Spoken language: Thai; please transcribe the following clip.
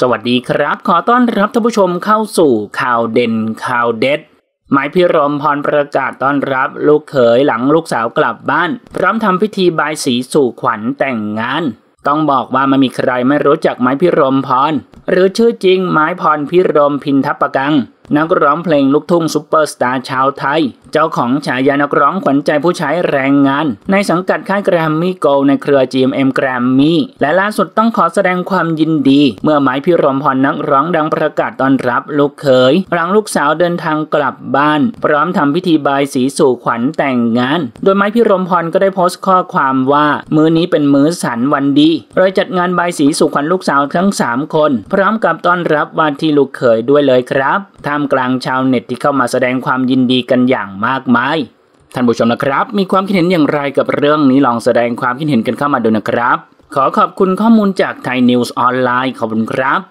สวัสดีครับขอต้อนรับท่านผู้ชมเข้าสู่ข่าวเด่นข่าวเด็ดหมายพิรมพรประกาศต้อนรับลูกเขยหลังลูกสาวกลับบ้านพร้อมทำพิธีบายสีสู่ขวัญแต่งงานต้องบอกว่าไม่มีใครไม่รู้จักไม้พิรมพรหรือชื่อจริงไม้พรพิรมพินทัปกังนักร้องเพลงลูกทุ่งซุปเปอร์สตาร์ชาวไทยเจ้าของฉายานักร้องขวัญใจผู้ใช้แรงงานในสังกัดค่ายแกรมมี่โกลในเครือ GMM แกรมมี่และล่าสุดต้องขอแสดงความยินดีเมื่อไม้พิรมพรนักร้องดังประกาศต้อนรับลูกเขยหลังลูกสาวเดินทางกลับบ้านพร้อมทำพิธีบายสีสู่ขวัญแต่งงานโดยไม้พิรมพรก็ได้โพสต์ข้อความว่ามื้อนี้เป็นมื้อสันวันดีโดยจัดงานบายสีสู่ขวัญลูกสาวทั้ง3คนพร้อมกับต้อนรับวาที่ลูกเขยด้วยเลยครับท่ามกลางชาวเน็ตที่เข้ามาแสดงความยินดีกันอย่างมากมายท่านผู้ชมนะครับมีความคิดเห็นอย่างไรกับเรื่องนี้ลองแสดงความคิดเห็นกันเข้ามาดูนะครับขอขอบคุณข้อมูลจากไทยนิวส์ออนไลน์ขอบคุณครับ